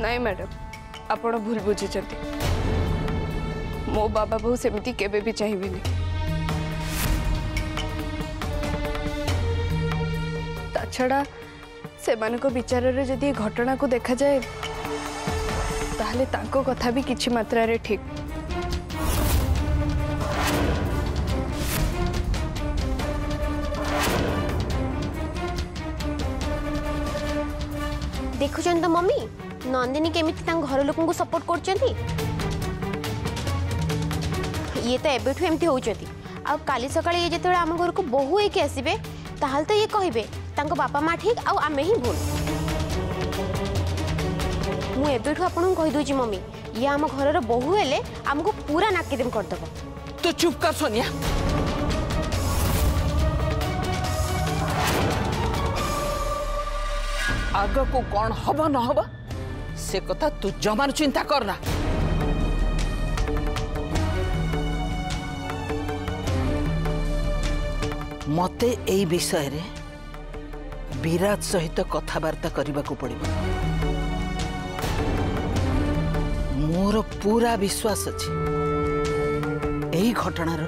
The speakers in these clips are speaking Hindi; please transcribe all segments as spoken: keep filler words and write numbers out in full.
नहीं मैडम आपण भूल बुझी मो बाबा बहु सेमती केबे भी चाहिए ताछड़ा से विचार रे जदि घटना को देखा जाए ताहले तांको कथा भी किछि मात्रा रे ठीक। देखुछन त मम्मी नंदिनी केमिति तां घर लोक को सपोर्ट करछंती ये तो एबेठु एमती होउछंती आ काली सकाळे ये जेतेबे हम घर को बहु एके आसीबे ताहले तो ये कहबे तांको बापा माँ ठीक आउ आमे ही भूल मुझे आपन कहीदे मम्मी ये आम घर बहु हेले आमको पूरा नाकेदम करदेव। तो चुप कर सोनिया आग को कौन हम न हम से कथा तू जमान चिंता करना। मते ए विषय रे विराज सहित कथबार्ता करने को पड़े मोर पूरा विश्वास अच्छे यही घटनार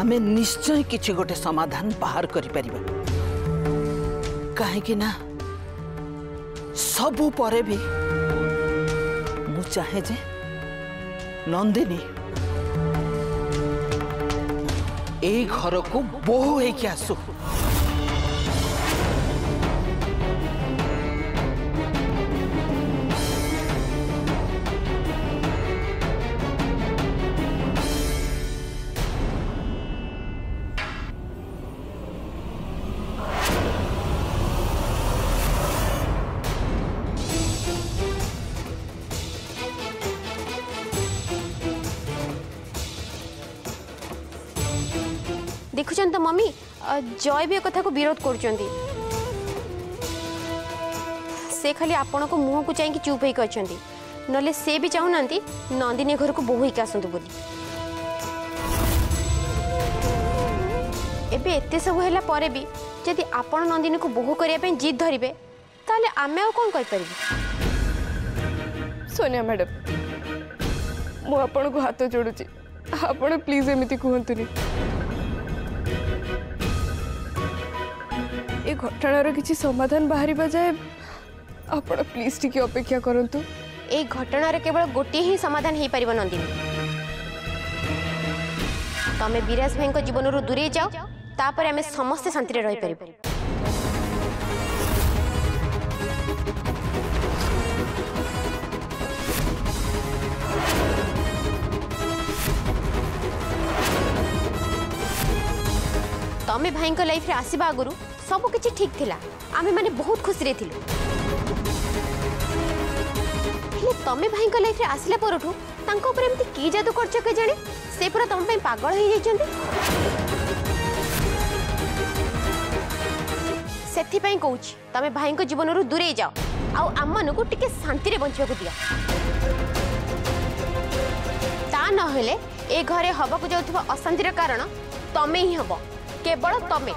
आमे निश्चय किसी गोटे समाधान बाहर करें कहीं सबू परे भी मु चाहे जे नंदिनी ए घर को बहु होके आसू देखुछन तो मम्मी जय भी कथा को विरोध करुचंती से खाली आपण को मुह को चाहिए चुप होकर अच्छे नले से भी चाहूना नंदिनी घर को बोह के आसतु एत सब है भी जदि आपण नंदिनी को बोह करने जिद धरवे ताले आमे आउ कौन कहीपर सोनिया मैडम मु आपण को हाथ जोड़ुची आपण प्लीज एमती कहतुनी ये घटनार किसी समाधान बाहर जाए आप प्लीज टी अपेक्षा करतु ये घटनार केवल गोटे ही समाधान हो पार नंदिनी तमें विराज भाई जीवन रू दूरे जाओ तापर आम समस्ते शांति रही पार। तमें भाई लाइफ आसवा आगुरी सब किसी ठीक थिला आमे माने बहुत खुश रे थिलु तमें भाई लाइफ आसला पर कि जादू करछ के जाने से पूरा तुम पागल हो जाती कौच तमें भाई जीवन रू दूरे जाओ आउ आम मन को टिके शांति रे बंचिया को दिया ता न हेले ए घरे हवा को जाउथवा अशांतिर कारण तमें ही हबो केवल तमें।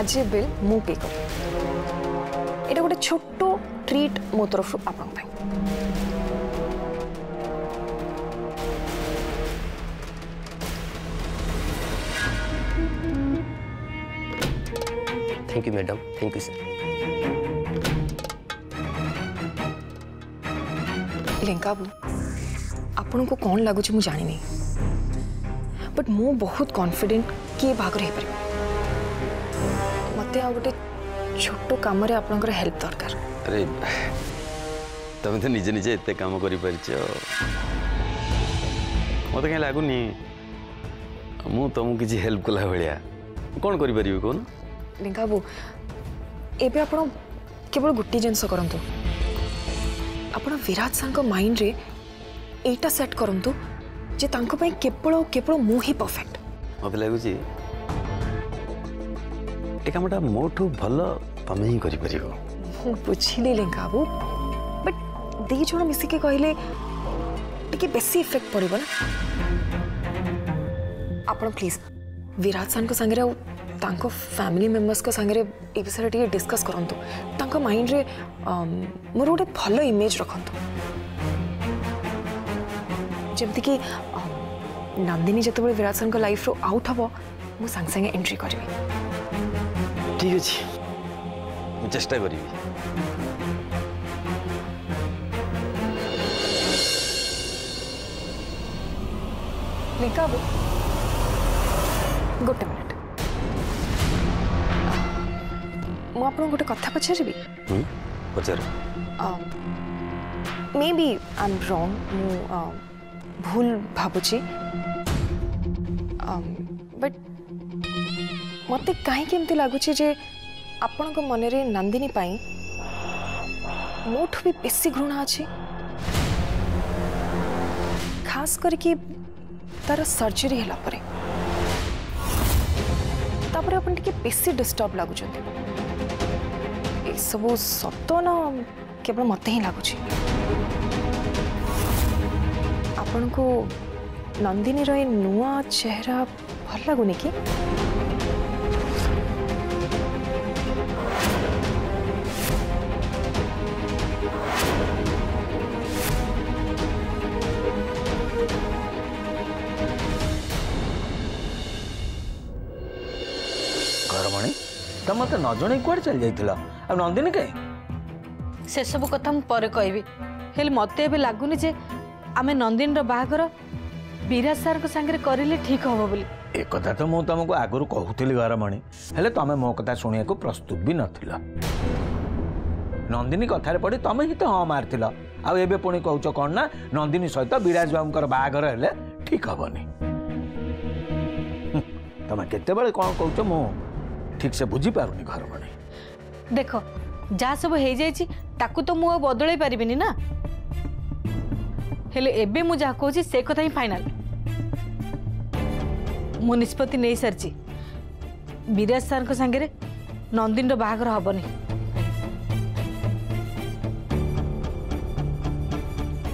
आज बिल मु पे कर एटा गोटे छोटो ट्रीट मो तरफ आप thank you madam thank you sir Lenka आपन को कौन लगुच मु जानी नहीं बट मु बहुत कॉन्फिडेंट कि भाग रही पर गोटे छोटो काम रे आपनकर हेल्प दरकार। अरे तमे तो निजे निजे इते काम करि परछो मते कहीं लागुनी मु तुम किसी हेल्प कला भलिया कोन करि परिबे कोन लिंगाबू एबे आपण केवल गुट्टी जिंस करंतो आपड़ विराज सांग माइंड रे एटा सेट करंतु जे तांको पई केवल केवल मु ही परफेक्ट मते लागुची ए कामटा मोठू भल तमे ही करि परिबो मु बुझिले लेंका बाबू बट दे जों मिसी के कहले टिके बेसी इफेक्ट पड़िबो ना आपण प्लीज विराज सांग संगे रे तांको फैमिली मेंबर्स को संगे रे ए विषय टिके डिस्कस करंतु तांको माइंड रे मोर ओडे भल इमेज रखंतु जमती कि नंदिनी जत विराज सर लाइफ रो आउट हम मु संगे संगे एंट्री करी ठीक अच्छे चेष्टा करी गोटे मिनट मुझे गोटे कथा पचारि पचार maybe I am wrong मु भूल भाबुची बट मत कहीं लगुच आपण मन में नंदिनी मोठ भी बेसी घृणा अच्छी खास करके तार सर्जरी है बेसी डिस्टर्ब लगुच सब सत ना केवल मत ही लगुच आपण को नंदिनी रे नुआ चेहरा भल लगुनि कि घरमणी तुम मत न जन कड़े चल जाइला नंदिनी कहीं से सब कथा मुझे कहबी मत लगुनि आमे नंदिनी रो बाहागर विराज सर को संगे करें ठीक हम बोली एक कथा तो मुझे तुमको आगुरी कहूली घरमणी हेले तुम मो कथा शुणा को प्रस्तुत भी नथिला नंदिनी कथार पड़ी तुम ही तो हाँ मार्ल आबे पुणी कौच कौन ना नंदिनी सहित विराज बाबूर बाहागर हेले ठीक हेनी तुम केत कौन कौच मु ठीक से बुझीपारूनी घरमणी देख जहाँ सब हो जाकू तो मुझे बदल पारि ना हेले एबे मु जा कहूँ से कथा ही फाइनाल मु निष्पत्ति नहीं सारी विराज सर को संगे नंदिनी रो बाहागर हबनी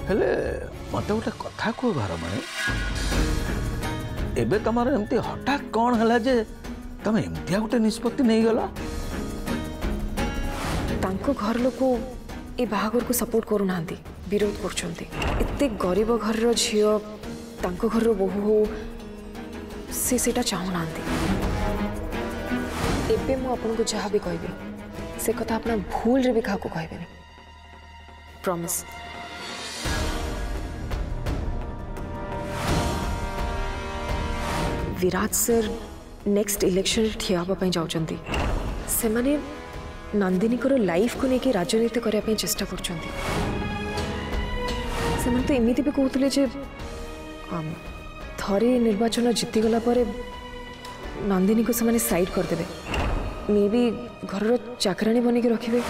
हेले मत गोटे कथा कह घरमणी एबे तमर एमती हठात कौन है जे तुम एमती गोटे निष्पत्ति नहीं गला तांको घर लोक ए बाहागर को सपोर्ट करूना विरोध करते गरीब घर झी घर बोहू हो सी से चाहूना एबे मुझे जहाँ भी कहबी से कथा अपना भूल रे भी क्या कहबे promise Viraj sir next election ठिया होगा जाउचंती से माने नंदिनी को लाइफ को लेकिन राजनीति करने चेष्टा कर तो एमती भी कहते थे निर्वाचन जीतीगला नंदिनी को से साइड करदे मे भी घर चाकराणी बन के रखे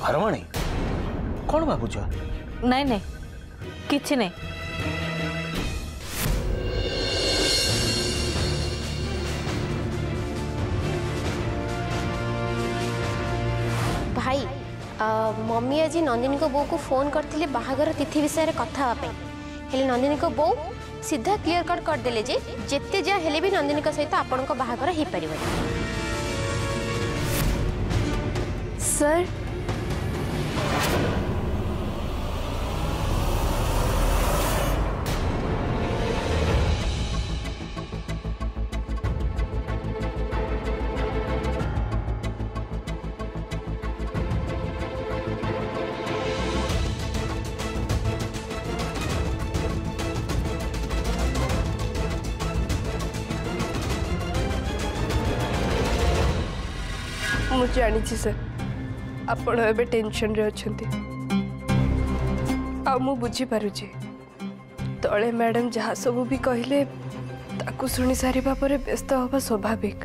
घरमणी कौन भावुच नहीं नहीं किसी नहीं भाई Uh, मम्मी आज नंदिनी को बो को फोन करते बाहागर तिथि विषय में कथा हेले नंदिनी को बो सीधा क्लीयर कट करदे जे जिते जहाँ हेले भी नंदिनी का सहित आपण को बाहागर हो पार सर जानी सर आपण एबे टेंशन रे अछंती आ मु बुझी पारुची तळे मैडम जहा सब भी कहले ताकू सुनी सारी बापरे व्यस्त होबा स्वाभाविक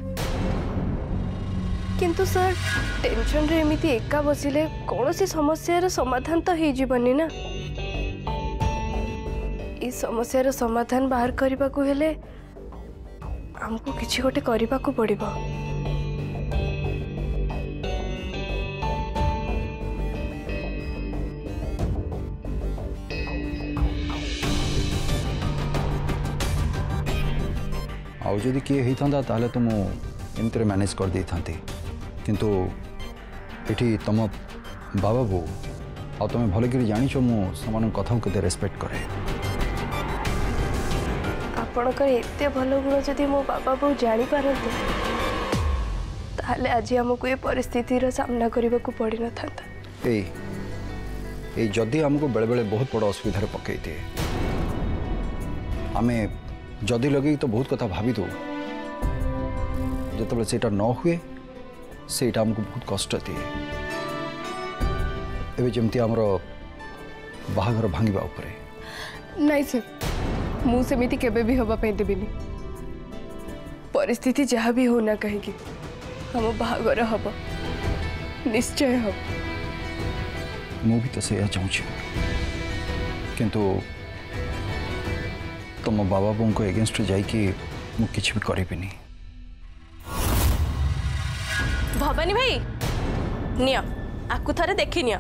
किंतु सर टेंशन रे एमिति एका बसिले कौन सी समस्यार समाधान तो हो जीवनी ना। ये समस्यार समाधान बाहर करने को हेले हमको किसी गोटे करने को पड़िबो। आउ जदि किए होता ताले तो मु एमती मैनेज कर दे था, किंतु ये तुम बाबा बो आ तुम भलक जान मु समान कथा को रेस्पेक्ट करे। आपणकर एत भल गुण जदि मो बाबा बो जानी पारते ताले आज हमको ये परिस्थितिर सामना करने को पड़ न था। ए जदि हमको बेले बेले बहुत बड़ असुविधार पकई दिए आम जदि लगे तो बहुत कथा भावी दो जो सेटा न हुए सेटा हमको बहुत कष्ट दिए। एवं जमती आमर बाहाघर भांगा उपरे नहीं सर मुझे केबे भी हवा देवीनि परिस्थिति जहाँ भी होना कहीं हम बाहाघर हम निश्चय हम मु भी तो से चाहूँ किंतु तुम तो बाबा बों को एगेंस्ट जाइए मुझे भी करें। भवानी भाई निया आपको थरे देखी निया।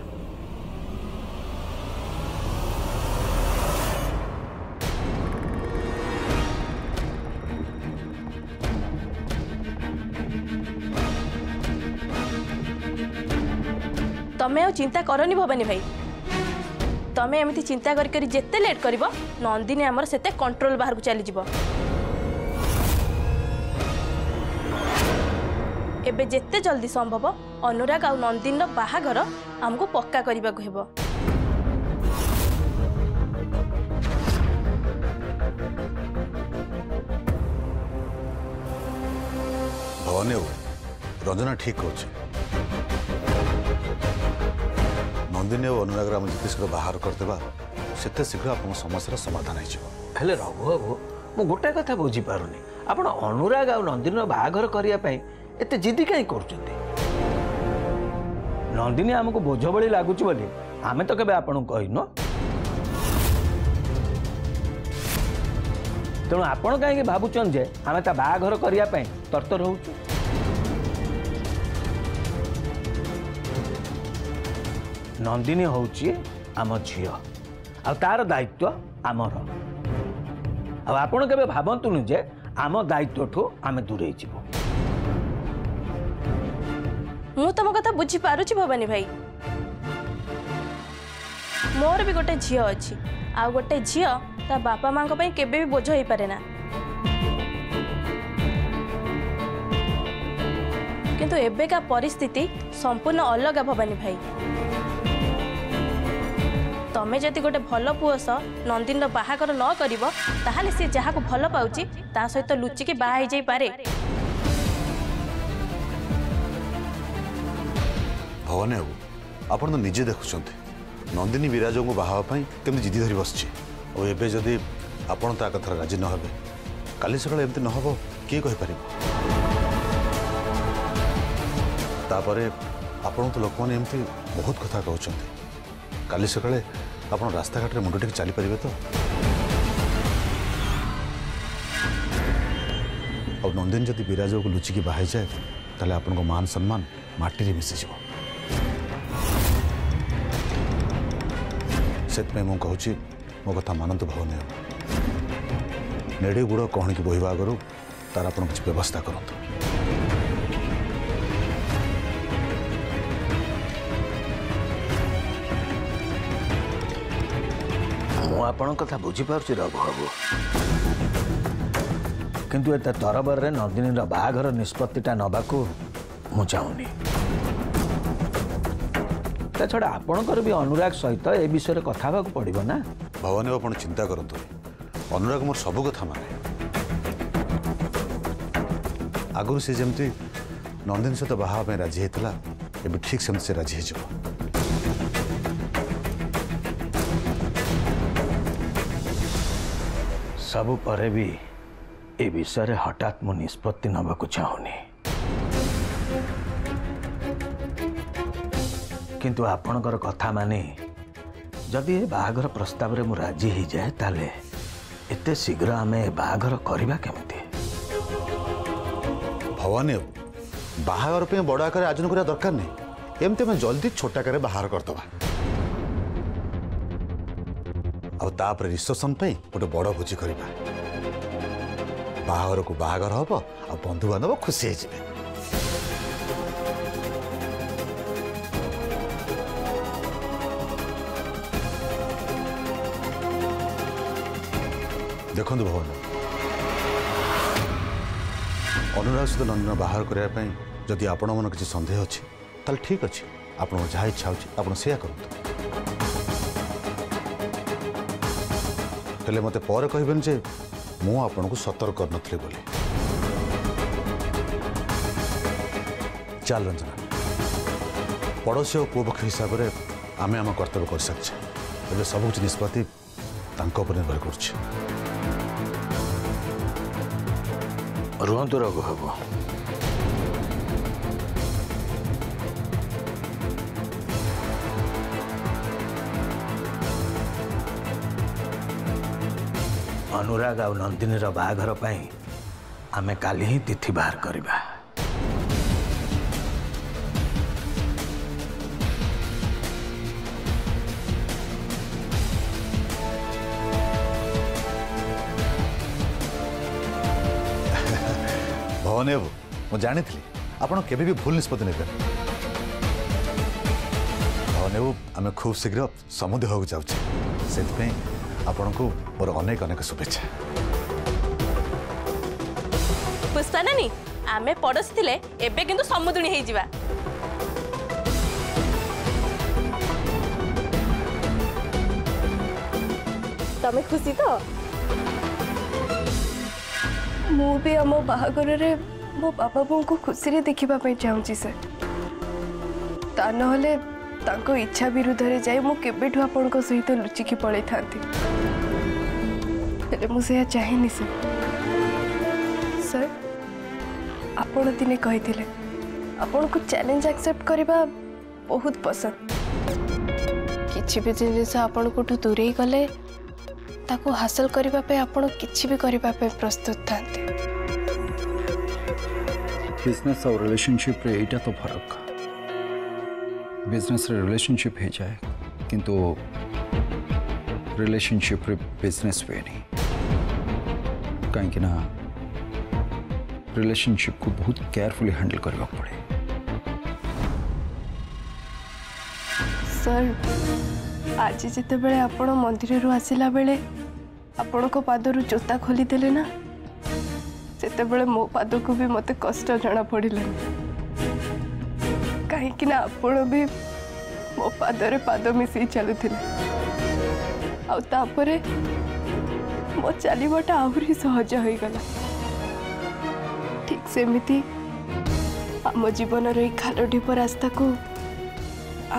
तमें चिंता करनी भवानी भाई तमें एमती चिंता कर जेते लेट कर नंदिनी आमर से कंट्रोल बाहर को चली जीव। एबे जिते जल्दी संभव अनुराग आ नंदिन बाहाघर आमको पक्का करने को हेबो। भवानी रंजना ठीक होची नंदिनी और अनुराग आम जिते शीघ्र बाहर करदेबा सेते शीघ्र आपन समस्या समाधान हेले। रघुबाबू मु गोटे कथा बुझी पारुनी आपण अनुराग आ नंदिन बाहाघर करिया पई एते जिद्दी कहीं करछंती। नंदिनी आमको बोझ बड़ी लगुच बोली आमे तो केबे आपन कहिनो तेणु आपण कहीं भावुचन जे आमे ता बाहाघर करिया पई तरतर होउछु। नंदिनी होउची आम झियो आ तार दायित्व आमर आ आपण केबे भावंतुनु जे आम दायित्व ठो आमे दूरे जीवो। मु तुम कथा बुझी पारुछि भवानी भाई मोर भी गोटे झियो अछि आ गोटे झियो ता बापा मां को पई केबे भी बोझ होई पारे ना, किंतु एबे का परिस्थिति संपूर्ण अलग। भवानी भाई तमें जदि गोटे भल पुअस नंदिन बाहाघर न करिवो ताहाले से जहा को भल पाउछि ता सहित लुचि के बाहा जाई पारे। भवानी बाबू आपड़ तो निजे देखुं नंदिनी विराज को बाहापी कमी जिदी धरी बस जदि आपड़ ता कथा राजी न हे काली सका एमती न हो किए कहीपर तापर आपण तो लोक मैंने एमती बहुत कथा कहते काली सका आप रास्ता घाट मुंड टेक चली पारे तो आ नंदिनी जदि विराज को लुचिकी बाहर जाए तेल आपण को मान सम्मान मटी मिशिज सेत में मु कहूँ मो कथा मानतु भवानी नेड़ी गुड़ कहणी की बोहवा आगु तार आप किसी व्यवस्था करतु। मुझे कथा बुझीपारु रघुबाबू किंतु एत तरबर नंदिनी बाहाघर निष्पत्तिटा नबाकू मु चाहूनी। छड़ा आपणकर भी अनुराग सहित ए विषय कथा को पड़ो ना। भवानी बाबू आप चिंता करतु अनुराग मोर सब कथा माने आगु से जमती नंदिनी सहित बाहाप राजी होता एवं ठीक से राजी हो। सब पर भी ए विषय हठात मु निष्पत्ति नबाकू चाहूनी। किंतु आपणकर कथा माने जदि बाहागर प्रस्ताव रे मु राजी हो जाए ताले एते शीघ्र आमे बाहागर करबा केमते भवानी बाहागर पे बड़ा आकार आयोजन करा दरकार नहीं एमते में जल्दी छोटा करे बाहर करतबा आ तापर रिसेप्शन पे ओटे बड़ा भोजी करबा बाहागर को बाहागर होबो आ बंधु बांधव खुशी हे जेबे देखो भवन अनुराग सहित नंदिनी बाहर करने जदि आपण मन किसी सन्देह अच्छे ताल ठीक अच्छे आप जहाँ इच्छा हो सैया कर मत पर कहबेन जे मु आपन को सतर्क कर नथले बोले चल रंजना पड़ोसी और पूर्व पक्ष हिसाब से आम आम कर्तव्य कर सकते सब कुछ निष्पत्ति निर्भर कर रुहतु रघु बाबू अनुराग आ नंदिनी बाहाघर आमे काली ही तिथि बाहर करिबा मु जानी आपड़ केभी भी भूल निष्पत्ति नहीं करेबू आम खूब शीघ्र समुद्र होगा जाऊे से आपण को मोर अनेक अनेक शुभेच्छा पुष्पा नानी आम पड़ोसी थे एबे किंतु समुद्री हो जावा तमे खुशी तो मु भी आम बाहागर मो बाबा बों को खुशी रे देखिबा पई चाहूची सर ता न होले ताको इच्छा विरुद्ध रे जाय मो केबेठु आपण को सहित लुचि की पळे थांती तले मु से चाहिनी सर सर आपण दिने कहिथिले आपण को चैलेंज एक्सेप्ट करबा बहुत पसंद किछि भी जिनिस आपण को दूरेई गले ताको हासिल करबा पे आपण किछि भी करबा पे प्रस्तुत थांती बिजनेस और रिलेशनशिप रे एटा तो फरक बिजनेस रे रिलेशनशिप है जाए किंतु रिलेशनशिप रे बिजनेस वे नहीं कहीं कि ना रिलेशनशिप को बहुत केयरफुली हैंडल करना पड़े सर आज जिते बेले आपण मंदिर रू आसिला बेले आपण को पादरू जोता खोली देले ना सेते बड़े मो पाद को भी मत कष्ट जना पड़े कहीं आपण भी मो पादरे पाद मिसई चलुते आपर मो चलवाटा आहरी सहज हो गला ठीक सेमती आम जीवन ये खालटी पर रास्ता को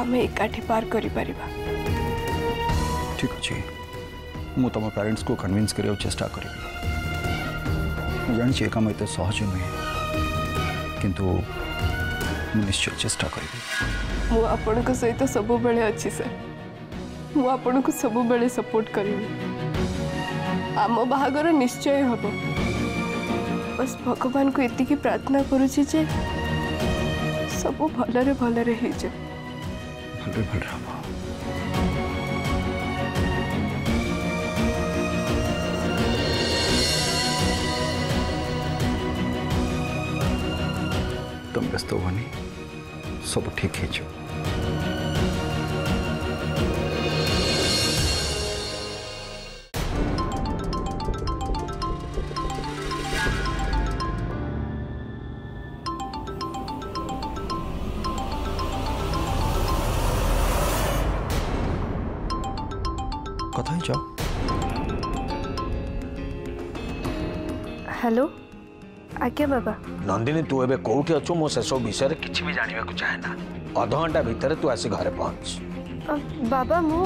आम एकाठी पार कर ठीक अच्छे मु तुम पेरेंट्स को कन्विंस करने चेष्टा करी जानी कम एत सहज नुहे किंतु निश्चय चेष्टा करी आपण को सहित सब बेले अच्छी सर मु आपण को सब बेले सपोर्ट करी आम बाहागर निश्चय हम बस भगवान को इतनी प्रार्थना करुची जे सब भलरे भलरे हो जाए भले भले हम तो होनी सब ठीक है जो कथा ही जाओ हेलो आज्ञा बाबा नंदिनी तू एबे कोठी अछु मो सेसो विषय रे किछि भी जानिबा को चाहे ना आधा घंटा भीतर तू आसी घरे पहुंच बाबा मु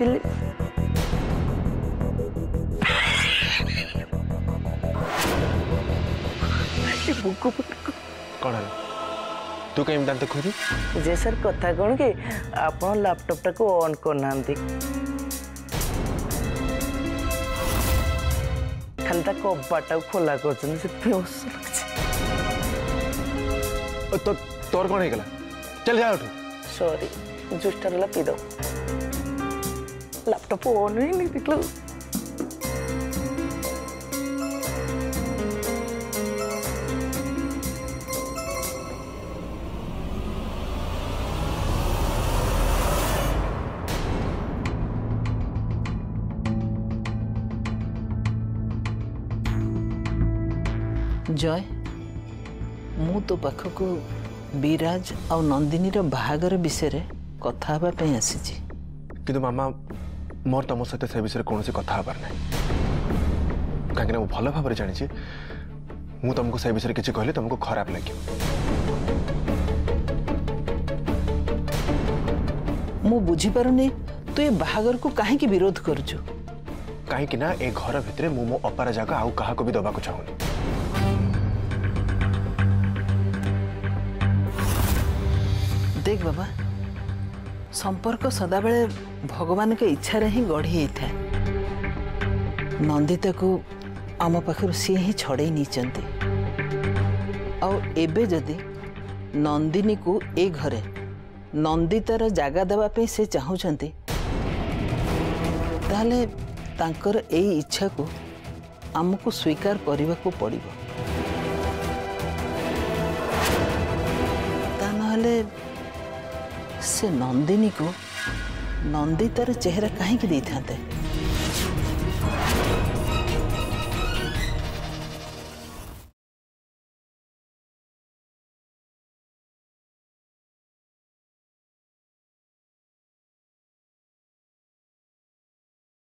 believe. ये बुक्कू बुक्कू कौन है? तू कहीं मिटाने को दी? जैसर कथा कौन के आपनों लैपटॉप टको ऑन करना है खंडा को बटाव खोला कर चुने से प्योस लगते। तो तोर कौन है कला? चल जाओ तू। सॉरी, जुस्टर ला पी दो। लैपटॉप ऑन ही नहीं दिखला। जय मु तो पाख को विराज और नंदिनी रो बाहागर विषय रे कथा हबा पे आसी छी किंतु मामा मोर तम सहित से विषय कोनो से कथा हबार नै काकि मु भलो भाबरे जानि छी मु तुमको से विषय किछि कहले तुमको खराब लागियो मु बुझी परुनी तू ए बाहागर को काहे की विरोध करछु काहे कि ना ए घर भितरे मु मो अपार जगह आउ कहा को भी दबा को चाहूनी देख बाबा संपर्क सदाबेले भगवान के इच्छा रही गढ़ी था नंदिता को आम पाखर सी ही छड़े नहीं और एबे जदि नंदिनी को ए घरे नंदितार जगह देवाई से चाहते ताले तांकर ए इच्छा को आमको स्वीकार करने को पड़ो ताले से नंदिनी को नंदितार चेहरा कहीं की देते